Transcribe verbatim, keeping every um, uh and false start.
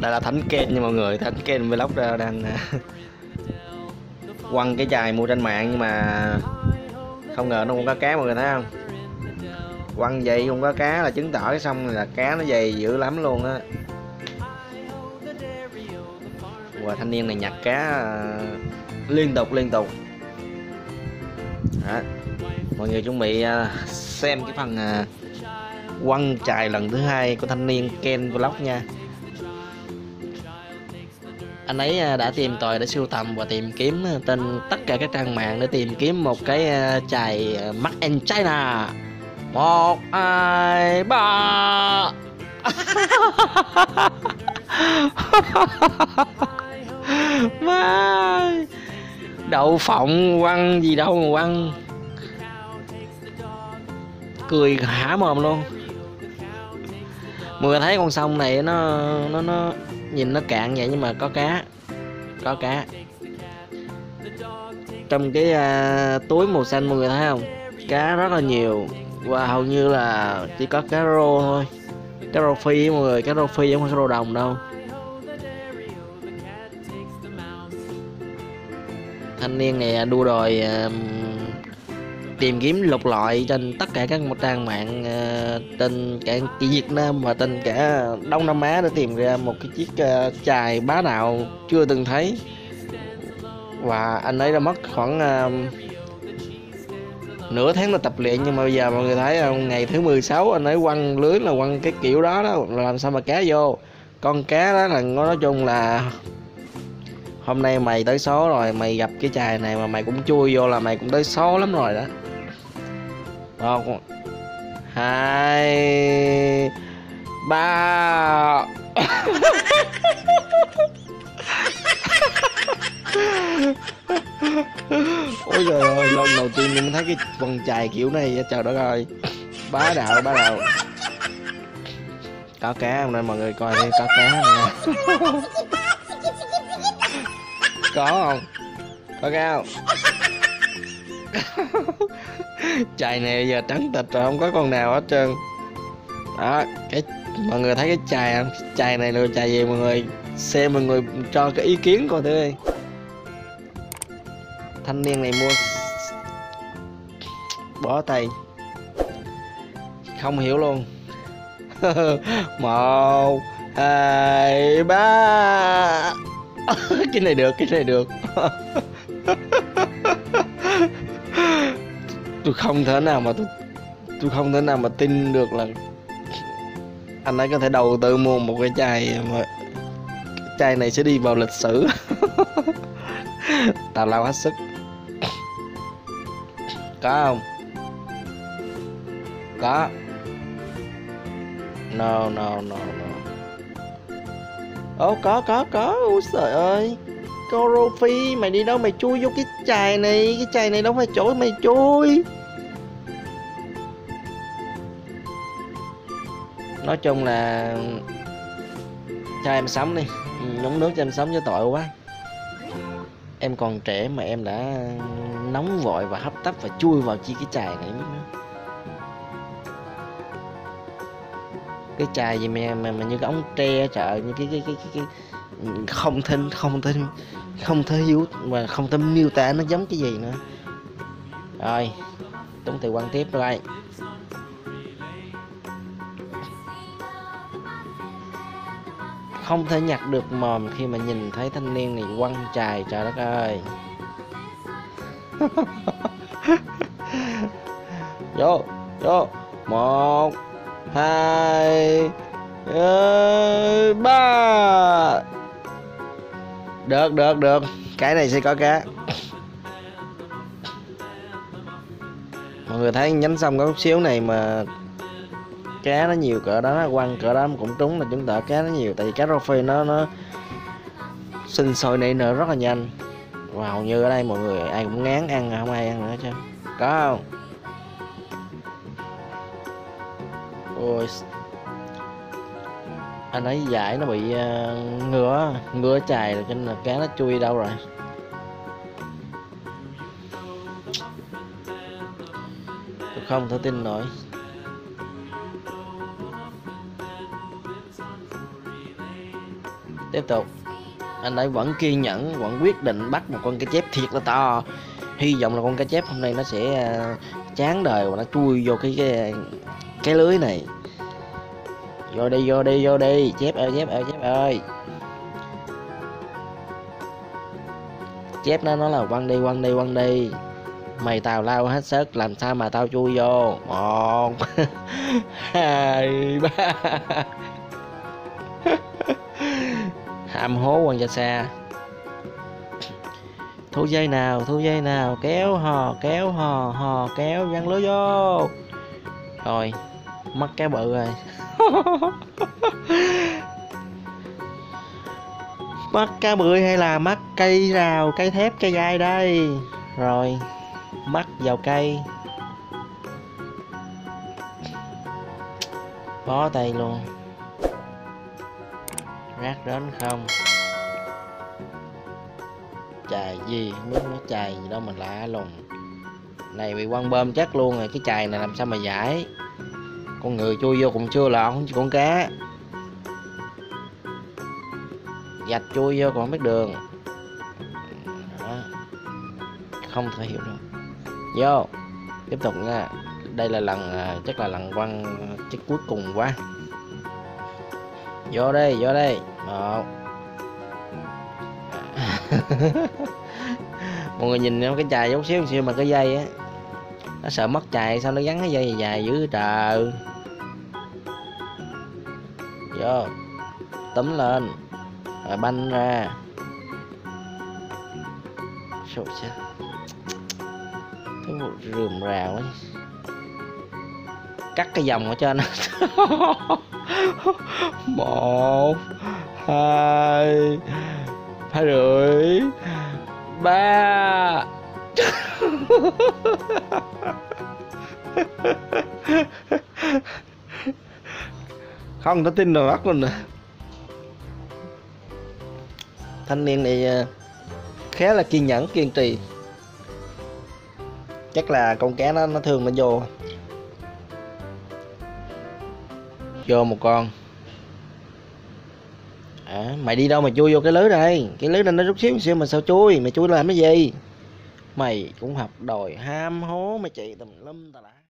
Đây là Thánh Ken nha mọi người. Thánh Ken Vlogs đang quăng cái chài mua trên mạng, nhưng mà không ngờ nó cũng có cá mọi người thấy không. Quăng vậy không có cá là chứng tỏ xong là cá nó dày dữ lắm luôn á. Và thanh niên này nhặt cá liên tục liên tục. Đó. Mọi người chuẩn bị xem cái phần quăng chài lần thứ hai của thanh niên Ken Vlogs nha. Anh ấy đã tìm tòi, để sưu tầm và tìm kiếm trên tất cả các trang mạng để tìm kiếm một cái chài Made in China. Một, hai, ba. Đậu phộng quăng gì đâu mà quăng, cười hả mồm luôn. Mọi người thấy con sông này nó nó nó nhìn nó cạn vậy nhưng mà có cá, có cá trong cái uh, túi màu xanh mọi người thấy không, cá rất là nhiều và hầu như là chỉ có cá rô thôi, cá rô phi mọi người, cá rô phi không phải cá rô đồng đâu. Thanh niên này đua đòi uh, tìm kiếm lục loại trên tất cả các trang mạng uh, trên cả Việt Nam và trên cả Đông Nam Á để tìm ra một cái chiếc uh, chài bá đạo chưa từng thấy. Và anh ấy đã mất khoảng uh, nửa tháng là tập luyện, nhưng mà bây giờ mọi người thấy uh, ngày thứ mười sáu anh ấy quăng lưới là quăng cái kiểu đó đó, là làm sao mà cá vô. Con cá đó là nói chung là hôm nay mày tới số rồi, mày gặp cái chài này mà mày cũng chui vô là mày cũng tới số lắm rồi đó. Một, hai, ba. Ôi trời ơi, lần đầu tiên mình thấy cái vần chài kiểu này, trời đất ơi, bá đạo bá đạo. Có cá hôm nay mọi người coi đi, có cá nè. Có không? Có cao. Chài này giờ trắng tịch rồi, không có con nào hết trơn. Đó, cái mọi người thấy cái chài không? Chài này là chài gì mọi người? Xem mọi người cho cái ý kiến coi thử đi. Thanh niên này mua bỏ tay. Không hiểu luôn. Một, hai, ba. Cái này được, cái này được. Tôi không thể nào mà tôi, tôi không thể nào mà tin được là anh ấy có thể đầu tư mua một cái chai mà cái chai này sẽ đi vào lịch sử. Tào lao hết sức. Có không? Có. No no no no. Ồ oh, có có có, ôi trời ơi, cô Rofi mày đi đâu mày chui vô cái chài này, cái chài này đâu phải chỗ mày chui. Nói chung là cho em sống đi, nhúng nước cho em sống với tội quá. Em còn trẻ mà em đã nóng vội và hấp tấp và chui vào chi cái chài này. Cái chài gì mà mà, mà như cái ống tre, trời, như cái cái cái cái, cái... không thân không thân không thể hiểu mà không thể miêu tả nó giống cái gì nữa. Rồi chúng tôi quan tiếp rồi. Không thể nhặt được mồm khi mà nhìn thấy thanh niên này quăng chài, trời đất ơi. Vô vô, một, hai, ba. Được được được, cái này sẽ có cá. Mọi người thấy nhánh sông có chút xíu này mà cá nó nhiều cỡ đó, quăng cỡ đó cũng trúng là chúng ta cá nó nhiều. Tại vì cá rô phi nó nó sinh sôi nảy nở rất là nhanh. Và hầu như ở đây mọi người ai cũng ngán ăn, không ai ăn nữa chứ. Có không? Ôi, anh ấy giải nó bị uh, ngứa ngứa chài rồi cho nên là cá nó chui đâu rồi. Tôi không thể tin nổi. Tiếp tục. Anh ấy vẫn kiên nhẫn, vẫn quyết định bắt một con cá chép thiệt là to. Hy vọng là con cá chép hôm nay nó sẽ chán đời và nó chui vô cái cái, cái lưới này. Vô đi, vô đi, vô đi. Chép ơi, chép ơi, chép ơi. Chép nó nó là quăng đi, quăng đi, quăng đi. Mày tào lao hết sức, làm sao mà tao chui vô. Một hai ba. Hàm hố quăng ra xa. Thu dây nào, thu dây nào, kéo hò, kéo hò, hò kéo văng lưới vô. Rồi, mất cái bự rồi. Mất cá bự hay là mất cây rào, cây thép, cây gai đây. Rồi, mắc vào cây. Bó tay luôn. Rác đến không. Chài gì, nước nó chài gì đâu mà lạ luôn. Này bị quăng bơm chắc luôn rồi, cái chài này làm sao mà giải. Con người chui vô cũng chưa lọt, con cá. Dạch chui vô còn không biết đường. Đó. Không thể hiểu được. Vô. Tiếp tục nha. Đây là lần, chắc là lần quăng chắc cuối cùng quá. Vô đây, vô đây. Đó. Mọi người nhìn cái chài giống xíu xíu mà cái dây á. Nó sợ mất chài sao nó gắn cái dây dài dữ trời. Vô. Tấm lên. Rồi banh ra. Trời ơi. Thấy một rườm rào ấy. Cắt cái vòng ở trên. Một hai hai rưỡi ba. Không thể tin được mắt luôn nè. Thanh niên này khá là kiên nhẫn, kiên trì. Chắc là con cá nó nó thường nó vô. Vô một con. À, mày đi đâu mà chui vô cái lưới này? Cái lưới này nó rút xíu xíu mà sao chui? Mày chui làm cái gì? Mày cũng học đòi ham hố mày chị tùm lum tà lá.